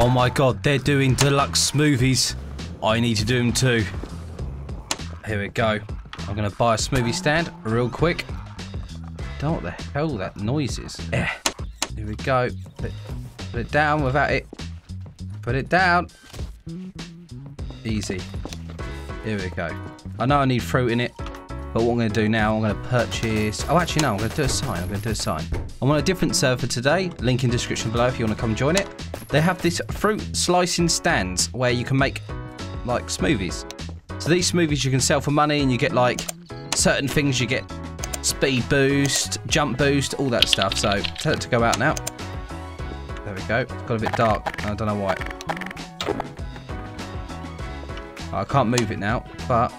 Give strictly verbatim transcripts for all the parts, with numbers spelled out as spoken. Oh my god, they're doing deluxe smoothies. I need to do them too. Here we go. I'm going to buy a smoothie stand real quick. Don't know what the hell that noise is. Yeah. Here we go. Put, put it down without it. Put it down. Easy. Here we go. I know I need fruit in it, but what I'm going to do now, I'm going to purchase... Oh, actually, no, I'm going to do a sign. I'm going to do a sign. I'm on a different server today. Link in description below if you want to come join it. They have this fruit slicing stands where you can make, like, smoothies. So these smoothies you can sell for money and you get, like, certain things. You get speed boost, jump boost, all that stuff. So tell it to go out now. There we go. It's got a bit dark. I don't know why. I can't move it now, but...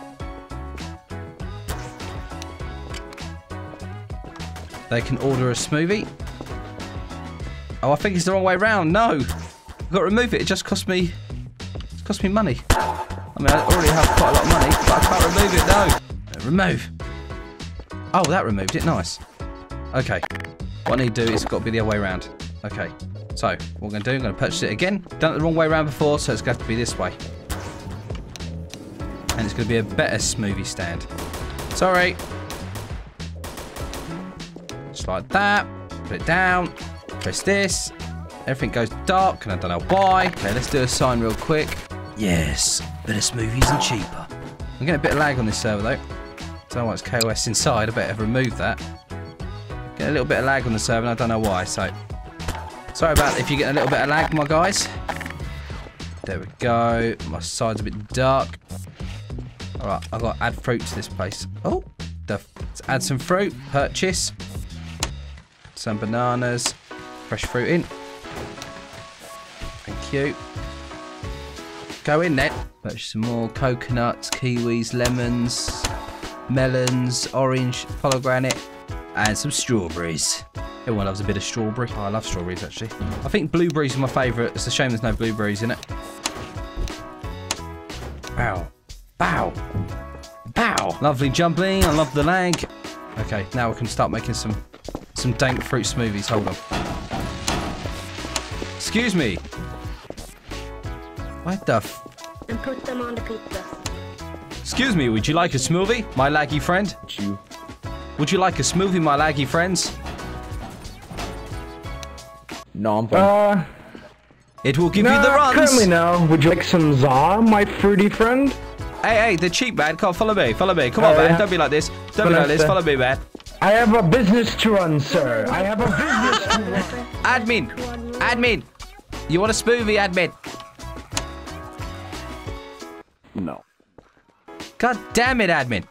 They can order a smoothie. Oh, I think it's the wrong way round. No, I've got to remove it. It just cost me, it's cost me money. I mean, I already have quite a lot of money, but I can't remove it. No, remove. Oh, that removed it. Nice. Okay, what I need to do is it's got to be the other way round. Okay, so what I'm going to do, I'm going to purchase it again. Done it the wrong way round before, so it's going to have to be this way. And it's going to be a better smoothie stand. Sorry. Just like that. Put it down. Press this. Everything goes dark, and I don't know why. Okay, let's do a sign real quick. Yes. Better smoothies and cheaper. I'm getting a bit of lag on this server, though. Don't know why it's K O S inside. I better remove that. Get a little bit of lag on the server, and I don't know why, so... Sorry about that if you get a little bit of lag, my guys. There we go. My side's a bit dark. Alright, I've got to add fruit to this place. Oh, the, let's add some fruit. Purchase. Some bananas. Fresh fruit in. Thank you. Go in then. Purchase some more coconuts, kiwis, lemons, melons, orange, pomegranate, and some strawberries. Everyone loves a bit of strawberry. Oh, I love strawberries, actually. I think blueberries are my favourite. It's a shame there's no blueberries in it. Wow. Bow. Bow. Lovely jumbling. I love the lag. Okay, now we can start making some some dank fruit smoothies. Hold on. Excuse me. What the f... And put them on the pizza. Excuse me, would you like a smoothie, my laggy friend? You. Would you like a smoothie, my laggy friends? No, I'm fine. Uh, it will give nah, you the runs. Currently now. Would you like some za, my fruity friend? Hey, hey, they're cheap, man. Come on, follow me, follow me. Come on, uh, man, don't be like this. Don't be like this, follow me, man. I have a business to run, sir. I have a business to run. Admin, admin. You want a smoothie, admin? No. God damn it, admin.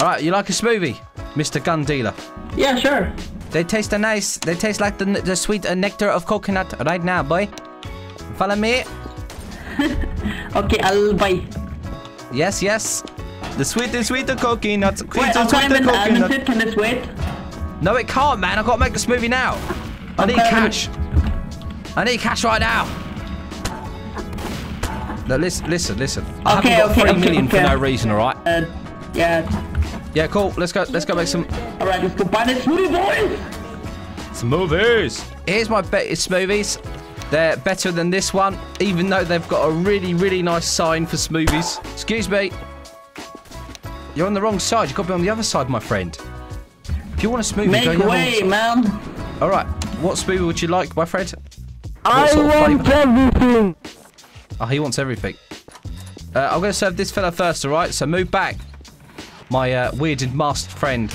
All right, you like a smoothie, Mister Gun Dealer? Yeah, sure. They taste a nice, they taste like the, the sweet nectar of coconut right now, boy. Follow me. Okay, I'll buy. Yes, yes. The sweet and sweet the coconuts. Wait, I'm climbing the tip. Can this wait? No, it can't, man. I've got to make the smoothie now. I need cash. I need cash right now. No, listen, listen, listen. I haven't got three million for no reason, all right? Uh, yeah. Yeah, cool. Let's go. Let's go make some. All right, let's go buy the smoothie, boys. Smoothies. Here's my bet. It's smoothies. They're better than this one, even though they've got a really, really nice sign for smoothies. Excuse me. You're on the wrong side. You've got to be on the other side, my friend. If you want a smoothie, make go way, man. All right. What smoothie would you like, my friend? I want everything. Oh, he wants everything. Uh, I'm going to serve this fella first, all right? So move back, my uh, weird and masked friend.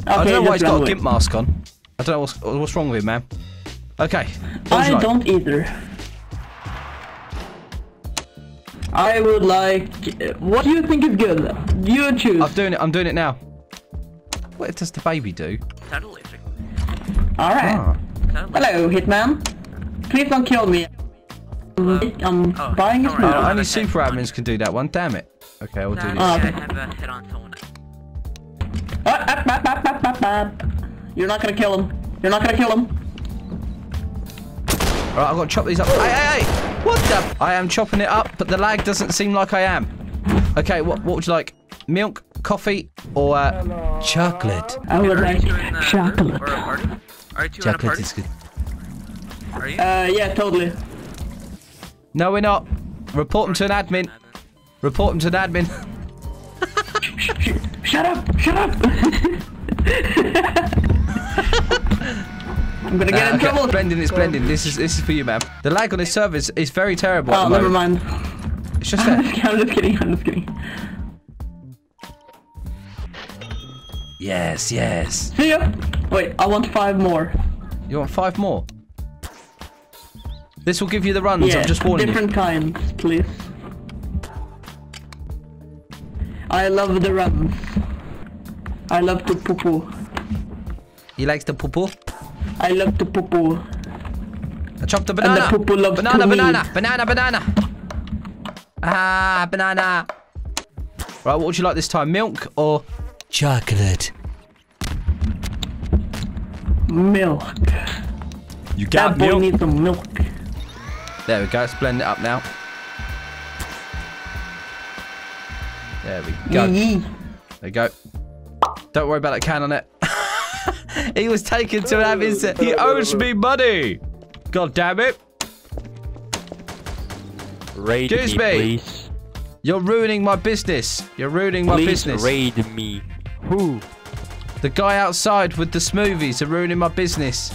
Okay, I don't know why he's got a gimp mask on. I don't know what's, what's wrong with him, man. Okay. I don't like? either. I would like... What do you think is good? You choose. I'm doing it. I'm doing it now. What does the baby do? Alright. Ah. Hello, Hitman. Please don't kill me. I'm oh, buying a smoothie. Right. Oh, only super admins can do that one. Damn it. Okay, I'll do no, this. You're not going to kill him. You're not going to kill him. Alright, I've got to chop these up. Hey, hey, hey! What the? I am chopping it up, but the lag doesn't seem like I am. Okay, what what would you like? Milk, coffee, or uh, chocolate? I would like chocolate. Chocolate is good. Are you? Uh, yeah, totally. No, we're not. Report him to an admin. Report him to an admin. Sh shut up! Shut up! I'm gonna get uh, in okay. trouble. Brendan, it's Brendan. This is this is for you, man. The lag on this server is, is very terrible. Oh, never mind. It's just that. I'm just kidding. I'm just kidding. Yes, yes. See ya. Wait, I want five more. You want five more? This will give you the runs. Yeah, I'm just warning different you. Different kinds, please. I love the runs. I love to poo poo. He likes to poo poo. I love to poo poo. I chopped a banana. And the poo poo loves banana, to banana, banana, banana, banana. Ah, banana. Right, what would you like this time? Milk or chocolate? Milk. You got that boy milk. Needs some milk. There we go. Let's blend it up now. There we go. Yee -yee. There we go. Don't worry about that can on it. He was taken to an admin. He owes me money. God damn it. Raid Excuse me. me. Please. You're ruining my business. You're ruining please my business. Raid me. Who? The guy outside with the smoothies are ruining my business.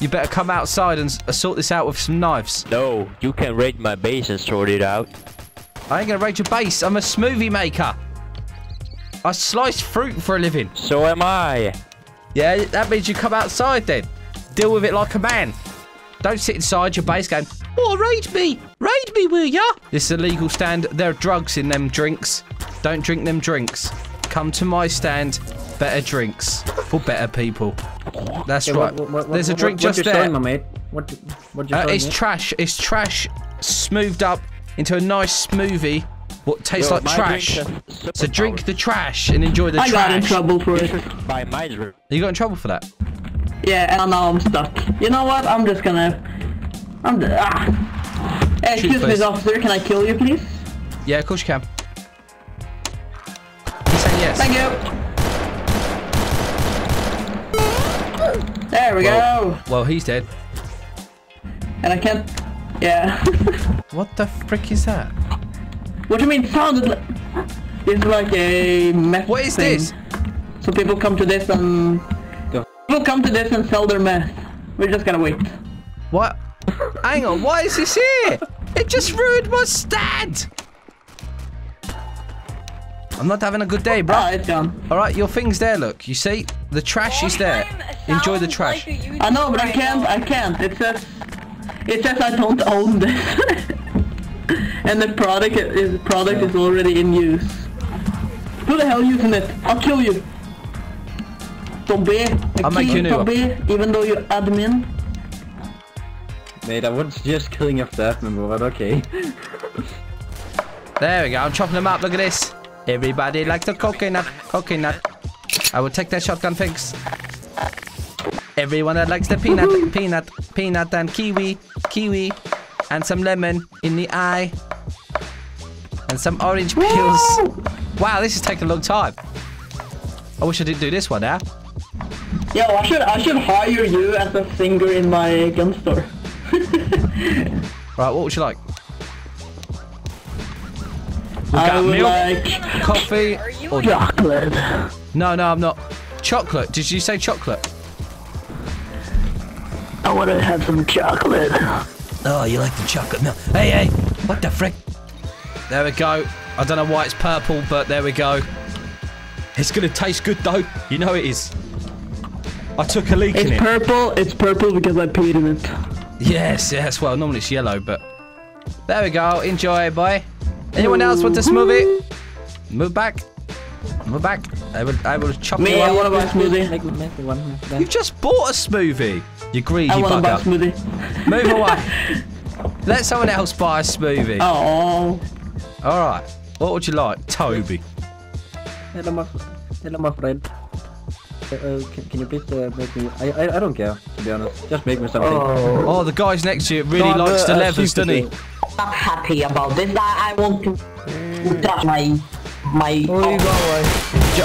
You better come outside and sort this out with some knives. No, you can raid my base and sort it out. I ain't gonna raid your base. I'm a smoothie maker. I slice fruit for a living. So am I. Yeah, that means you come outside then. Deal with it like a man. Don't sit inside your base going, oh, raid me. Raid me, will ya? This is a legal stand. There are drugs in them drinks. Don't drink them drinks. Come to my stand. Better drinks for better people. That's yeah, right. What, what, what, There's a drink what, what, what just there. Showing, my mate? What, what uh, it's me? trash. It's trash smoothed up into a nice smoothie. What tastes Yo, like trash. So drink the trash and enjoy the I trash. I got in trouble for it. By my room. You got in trouble for that? Yeah, and now I'm stuck. You know what? I'm just gonna... I'm just... Ah. Hey, Shoot, excuse please. me, officer. Can I kill you, please? Yeah, of course you can. Say yes. Thank you. There we well, go. Well, he's dead. And I can't... Yeah. What the frick is that? What do you mean? Sounded like it's like a meth. What is thing. this? So people come to this and Go. people come to this and sell their meth. We're just gonna wait. What? Hang on. Why is this here? It just ruined my stand. I'm not having a good day, bro. Ah, it's gone. All right, your thing's there. Look, you see, the trash Long is there. Enjoy the trash. Like I know, but I can't. I can't. It says. It says I don't own this. And the product is product yeah. is already in use. Who the hell using it? I'll kill you. Tobey, I'll make you new Tobey, even though you're admin. Mate, I was just killing a staff member, but okay. There we go. I'm chopping them up. Look at this. Everybody likes a coconut, coconut. I will take that shotgun, thanks. Everyone that likes the peanut, peanut, peanut, and kiwi, kiwi. And some lemon in the eye. And some orange peels. Whoa! Wow, this is taking a long time. I wish I didn't do this one now. Yeah, well, I should I should hire you as a singer in my gun store. Right, what would you like? We I got would milk, like coffee, or chocolate. No, no, I'm not. Chocolate? Did you say chocolate? I want to have some chocolate. Oh, you like the chocolate milk. Hey, hey, what the frick? There we go. I don't know why it's purple, but there we go. It's going to taste good, though. You know it is. I took a leak it's in it. It's purple. It's purple because I peed in it. Yes, yes. Well, normally it's yellow, but... There we go. Enjoy, boy. Anyone else want to smoothie? Move back. Move back. I will, I will chop Me, you I want to buy a smoothie. You just bought a smoothie. You greedy bugger. I want to buy a smoothie. Move away. Let someone else buy a smoothie. Oh. All right. What would you like, Toby? Hello, my, hello, my friend. Uh, uh, can, can you please uh, make me... I, I I don't care, to be honest. Just make me something. Oh, oh the guy's next to you really no, likes the uh, levers, doesn't he? I'm happy about this. I, I want to... That's my... my... Oh, you go away.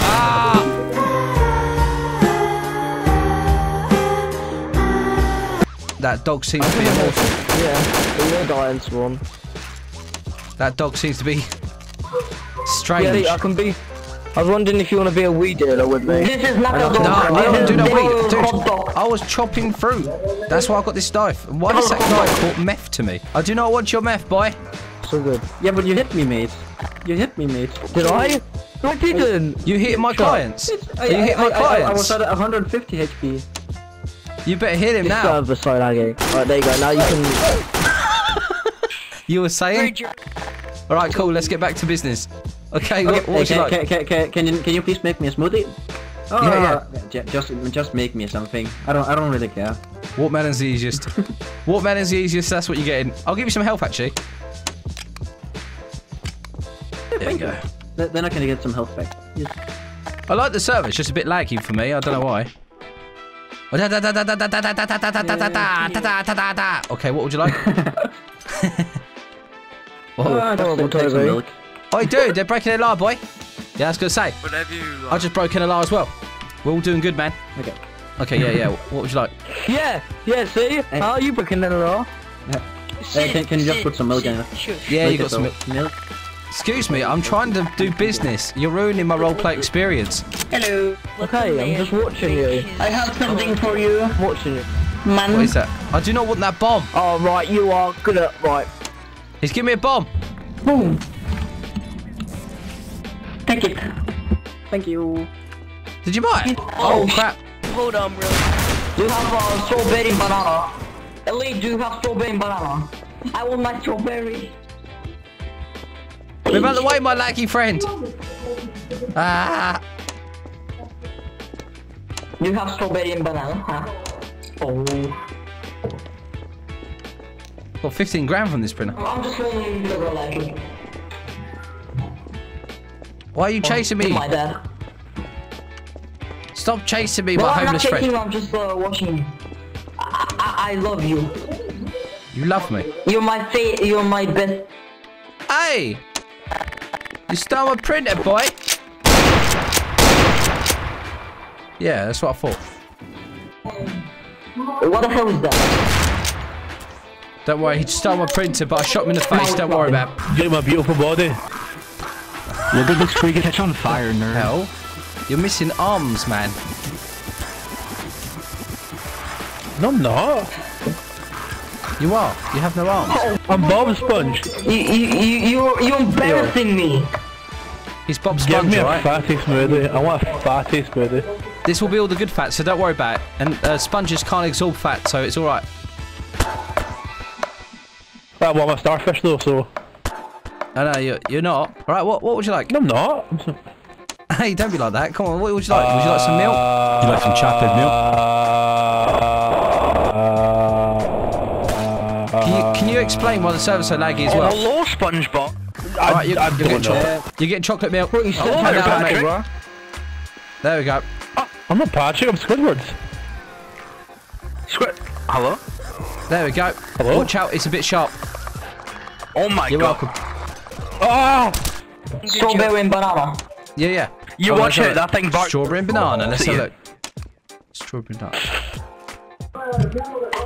Ah! That dog seems to be immortal. Yeah, the red iron swarm. That dog seems to be strange. Yeah, I can be. I was wondering if you want to be a weed dealer with me. This is not a dog. No, I don't do no weed. Dude, I was chopping fruit. That's why I got this knife. Why does that guy call meth to me? I do not want your meth, boy. So good. Yeah, but you hit me, mate. You hit me, mate. Did I? No, I didn't. You hit my clients. I, you hit my I, clients. I, I, I was at one hundred fifty H P. You better hit him this now. This guy lagging. Alright, there you go. Now you can... You were saying? Alright, cool. Let's get back to business. Okay, okay, what, okay, okay, like? okay, okay, can you can you please make me a smoothie? Oh, yeah, yeah. Just just make me something. I don't I don't really care. Watermelon's the easiest. Watermelon's the easiest. That's what you're getting. I'll give you some health actually. Yeah, there you go. They're not gonna get some health back. Yes. I like the server. It's just a bit laggy for me. I don't know why. Okay, what would you like? Oh, I don't want to milk. Oh, dude, they're breaking an alarm, boy. Yeah, that's gonna say. Whatever you like. I just broke an alarm as well. We're all doing good, man. Okay. Okay, yeah, yeah. What would you like? Yeah, yeah. See, hey. How are you breaking an alarm? Yeah. Hey, can, can you just put some milk in it? Yeah, milk you got some milk. milk. Excuse me, I'm trying to do business. You're ruining my roleplay experience. Hello. Okay, I'm just watching you. I have something for you. I'm watching you. Man. What is that? I do not want that bomb. Oh, right, you are good at right. He's giving me a bomb. Boom. Thank you. Thank you. Did you buy it? Oh, oh crap. Hold on, bro. You have uh, strawberry banana. Ellie, do you have strawberry banana? I want my strawberry. Move out the way, my laggy friend. Ah. You have strawberry and banana, huh? Oh. Got fifteen grand from this printer. I'm just learning the laggy. Why are you chasing me? My dad. Stop chasing me, no, my I'm homeless friend. I'm not chasing you, I'm just uh, watching. I, I, I love you. You love me? You're my fate, you're my best. Hey! You stole my printer, boy! Yeah, that's what I thought. What the hell is that? Don't worry, he stole my printer, but I shot him in the face, no, don't worry about it. Get my beautiful body. Look at this freaking catch on fire, nerd. Hell, you're missing arms, man. No, I'm not. You are. You have no arms. Oh, I'm Bob Sponge. You, you, you, you're embarrassing me. He's Bob Sponge, right? Give me a fatty smoothie. I want a fatty smoothie. This will be all the good fats, so don't worry about it. And uh, sponges can't absorb fat, so it's all right. I want my starfish though, so. No, no, you're, you're not. Alright, what, what would you like? No, I'm not. I'm so... Hey, don't be like that. Come on, what would you like? Uh, would you like some milk? Would you like some chaptered milk? Uh, uh, can, you, can you explain why the server's so laggy as well? Hello, SpongeBob. Alright, you're, you're, getting chocolate. You're getting chocolate milk. What are you saying? Oh, hello, Patrick. Mate, there we go. Oh, I'm not Patrick, I'm Squidward. Squid. Hello? There we go. Hello? Watch out, it's a bit sharp. Oh my you're god. You're welcome. Oh! Strawberry and banana. Yeah, yeah. You oh, watch it, that thing barks. Strawberry and banana, oh, let's have a look. Strawberry and banana. I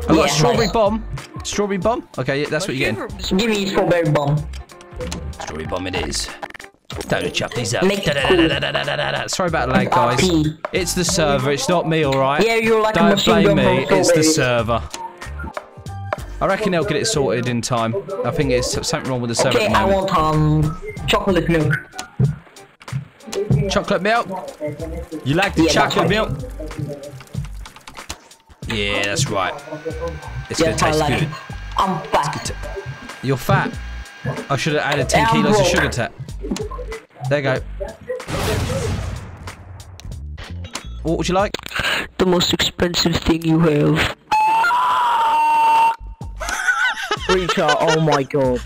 got yeah, a strawberry nice. bomb. Strawberry bomb? Okay, yeah, that's what, what you're getting. Give me strawberry bomb. Strawberry bomb it is. Don't chop these up. Make da, da, da, da, da, da, da, da, da. Sorry about the lag, guys. It's the server, it's not me, alright? Yeah, you're like Don't a blame me, it's the server. I reckon they'll get it sorted in time. I think it's something wrong with the server. Okay, at the moment. I want um chocolate milk. Chocolate milk? You like the yeah, chocolate milk? Yeah, that's right. It's yeah, gonna taste like good. It. I'm fat. You're fat. I should have added ten kilos broke. of sugar to that. There you go. What would you like? The most expensive thing you have. Oh my god.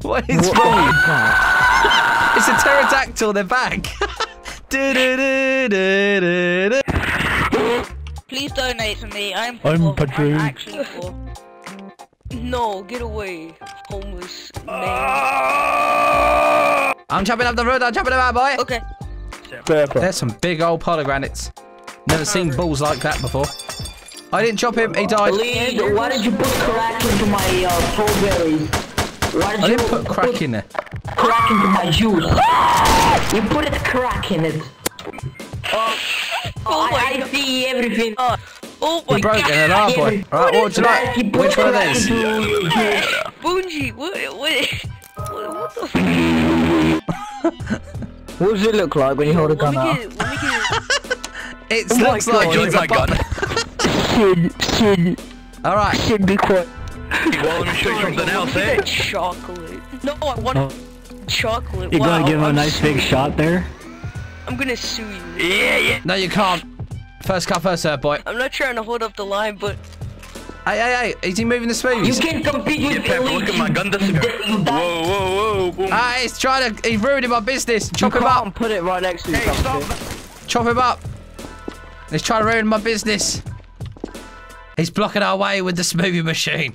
What is what wrong with that? It's a pterodactyl, they're back. do, do, do, do, do, do. Please donate to me. I'm, I'm Padre. I'm actually poor. No, get away, homeless man. I'm chopping up the road, I'm chopping them out, boy. Okay. There's some big old pomegranates. Never seen balls like that before. I didn't chop him. He died. Lead, why did you put crack into my uh, strawberries? Why did I didn't you put crack put in it. Crack into my juice. You put it crack in it. Oh, oh I, I see everything. Oh, oh my broke God. An alarm boy. Alright, what do you like? Which one of these? Bungie, what, what, what the f? What does it look like when you hold a gun out? It, it. it oh looks like it's a gun. Sid, Sid. Alright. Sid, be quiet. You want me to show you something else, eh? Chocolate. No, I want oh. chocolate. You're wow, gonna give him I'm a nice big you. shot there? I'm gonna sue you. Yeah, yeah. No, you can't. First car, first serve, boy. I'm not trying to hold up the line, but... Hey, hey, hey, is he moving the spoons? You can't compete with yeah, me. Look at my gun disappear. Whoa, whoa, whoa, boom. Ah, he's trying to... He's ruining my business. Chop you him up. And put it right next to you. Hey, stop. Chop him up. He's trying to ruin my business. He's blocking our way with the smoothie machine.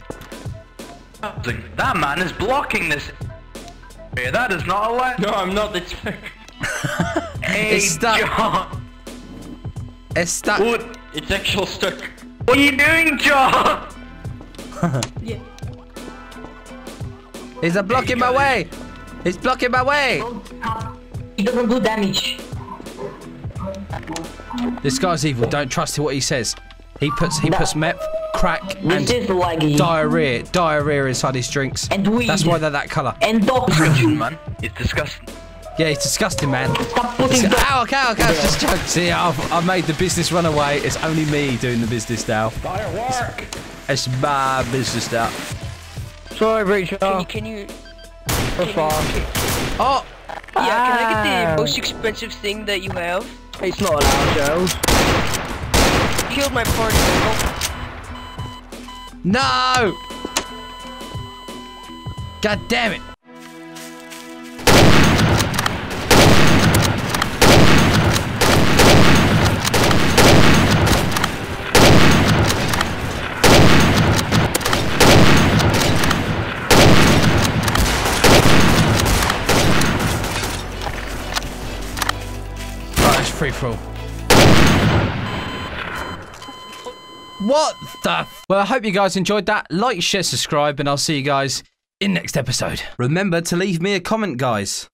That man is blocking this. Yeah, that is not allowed. No, I'm not the... Hey, it's stuck. John. It's stuck. What? It's actually stuck. What are you doing, John? Yeah. He's blocking my way. He's blocking my way. He doesn't do damage. This guy's evil. Don't trust what he says. He puts he puts meth, crack, and diarrhea diarrhea inside his drinks. And weed. That's why they're that colour. And dog. It's disgusting, man. It's disgusting. Yeah, it's disgusting, man. Stop putting it's, ow, okay, okay, yeah. I just joked. See, I've, I've made the business run away. It's only me doing the business now. Firework! It's, it's my business now. Sorry, Rachel. Can you... Can you, can you oh! Yeah, ah. Can I get the most expensive thing that you have? It's not allowed, Joe. You killed my party. Oh. No! God damn it! Free for all. What the? Well, I hope you guys enjoyed that. Like, share, subscribe, and I'll see you guys in next episode. Remember to leave me a comment, guys.